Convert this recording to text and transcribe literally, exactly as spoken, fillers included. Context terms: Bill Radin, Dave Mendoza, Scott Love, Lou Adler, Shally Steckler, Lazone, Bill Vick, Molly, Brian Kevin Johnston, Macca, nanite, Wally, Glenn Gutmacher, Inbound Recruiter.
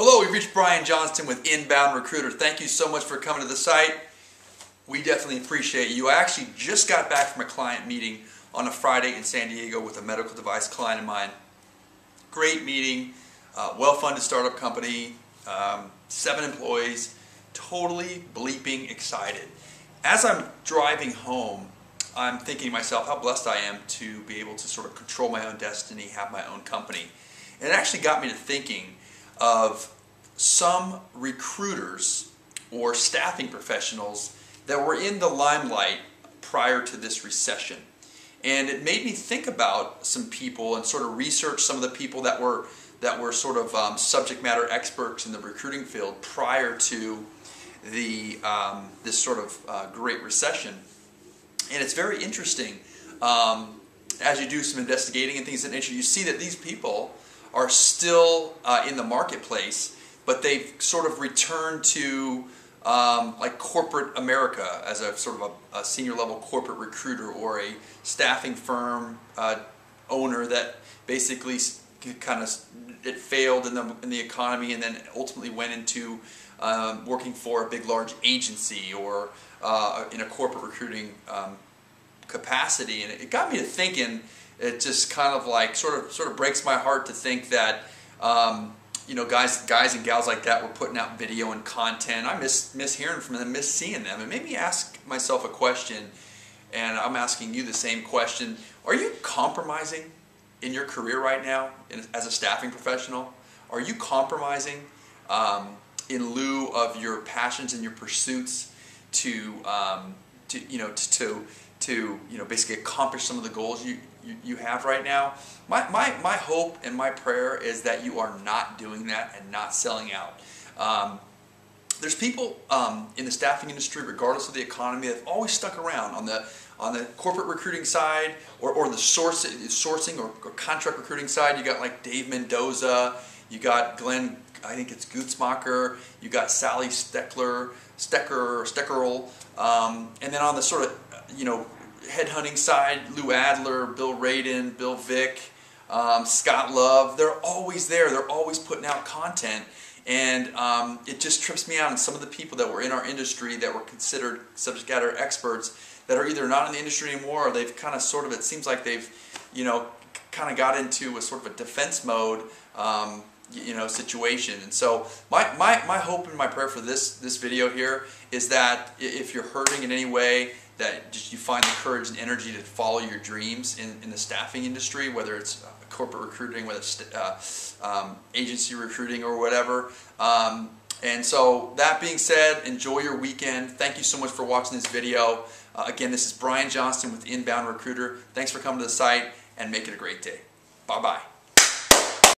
Hello, we've reached Brian Johnston with Inbound Recruiter. Thank you so much for coming to the site. We definitely appreciate you. I actually just got back from a client meeting on a Friday in San Diego with a medical device client of mine. Great meeting, uh, well-funded startup company, um, seven employees, totally bleeping excited. As I'm driving home, I'm thinking to myself how blessed I am to be able to sort of control my own destiny, have my own company. And it actually got me to thinking of some recruiters or staffing professionals that were in the limelight prior to this recession. And it made me think about some people and sort of research some of the people that were that were sort of um, subject matter experts in the recruiting field prior to the um, this sort of uh, great recession. And it's very interesting, um, as you do some investigating and things of that nature, you see that these people are still uh, in the marketplace, but they've sort of returned to um, like corporate America as a sort of a, a senior level corporate recruiter or a staffing firm uh, owner that basically kind of it failed in the, in the economy and then ultimately went into um, working for a big large agency or uh, in a corporate recruiting um, capacity. And it got me to thinking. It just kind of like sort of sort of breaks my heart to think that um, you know guys guys and gals like that were putting out video and content. I miss miss hearing from them, miss seeing them. It made me ask myself a question, and I'm asking you the same question. Are you compromising in your career right now in, as a staffing professional? Are you compromising um, in lieu of your passions and your pursuits to um, to you know to, to to you know basically accomplish some of the goals you you have right now? My, my, my hope and my prayer is that you are not doing that and not selling out. Um, there's people um, in the staffing industry, regardless of the economy, that have always stuck around on the on the corporate recruiting side or, or the source, sourcing or, or contract recruiting side. You got like Dave Mendoza, you got Glenn, I think it's Gutmacher, you got Shally Steckler, Stecker, Steckerl, um, and then on the sort of, you know, headhunting side, Lou Adler, Bill Radin, Bill Vick, um, Scott Love, they're always there. They're always putting out content. And um, it just trips me out. And some of the people that were in our industry that were considered subject matter experts that are either not in the industry anymore or they've kind of sort of, it seems like they've, you know, kind of got into a sort of a defense mode, um, you know, situation. And so my, my, my hope and my prayer for this, this video here is that if you're hurting in any way, that just you find the courage and energy to follow your dreams in, in the staffing industry, whether it's uh, corporate recruiting, whether it's uh, um, agency recruiting or whatever. Um, and so that being said, enjoy your weekend. Thank you so much for watching this video. Uh, again, this is Brian Johnston with Inbound Recruiter. Thanks for coming to the site and make it a great day. Bye-bye.